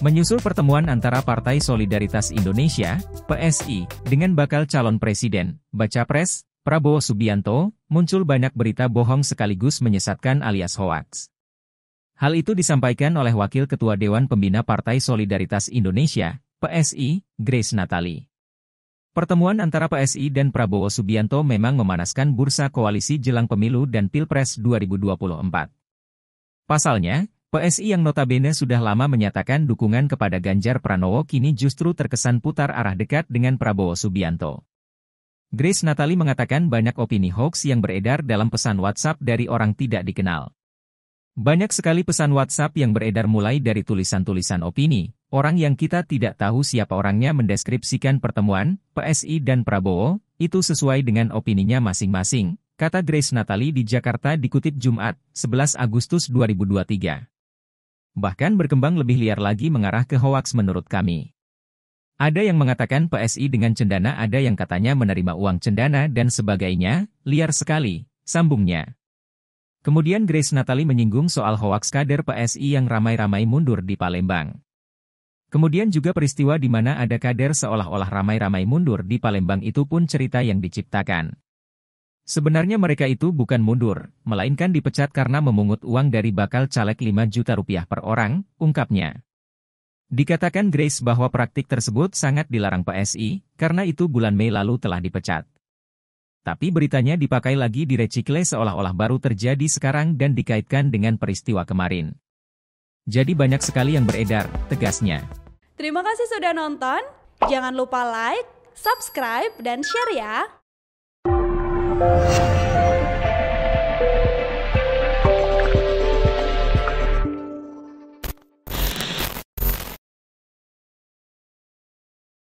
Menyusul pertemuan antara Partai Solidaritas Indonesia, PSI, dengan bakal calon presiden, Bacapres, Prabowo Subianto, muncul banyak berita bohong sekaligus menyesatkan alias hoaks. Hal itu disampaikan oleh Wakil Ketua Dewan Pembina Partai Solidaritas Indonesia, PSI, Grace Natalie. Pertemuan antara PSI dan Prabowo Subianto memang memanaskan bursa koalisi jelang pemilu dan Pilpres 2024. Pasalnya, PSI yang notabene sudah lama menyatakan dukungan kepada Ganjar Pranowo kini justru terkesan putar arah dekat dengan Prabowo Subianto. Grace Natalie mengatakan banyak opini hoaks yang beredar dalam pesan WhatsApp dari orang tidak dikenal. Banyak sekali pesan WhatsApp yang beredar mulai dari tulisan-tulisan opini, orang yang kita tidak tahu siapa orangnya mendeskripsikan pertemuan PSI dan Prabowo, itu sesuai dengan opininya masing-masing, kata Grace Natalie di Jakarta dikutip Jumat, 11 Agustus 2023. Bahkan berkembang lebih liar lagi mengarah ke hoaks menurut kami. Ada yang mengatakan PSI dengan Cendana, ada yang katanya menerima uang Cendana dan sebagainya, liar sekali, sambungnya. Kemudian Grace Natalie menyinggung soal hoaks kader PSI yang ramai-ramai mundur di Palembang. Kemudian juga peristiwa di mana ada kader seolah-olah ramai-ramai mundur di Palembang itu pun cerita yang diciptakan. Sebenarnya mereka itu bukan mundur, melainkan dipecat karena memungut uang dari bakal caleg Rp5 juta per orang, ungkapnya. Dikatakan Grace bahwa praktik tersebut sangat dilarang PSI, karena itu bulan Mei lalu telah dipecat. Tapi beritanya dipakai lagi direcikle seolah-olah baru terjadi sekarang dan dikaitkan dengan peristiwa kemarin. Jadi banyak sekali yang beredar, tegasnya. Terima kasih sudah nonton, jangan lupa like, subscribe, dan share ya!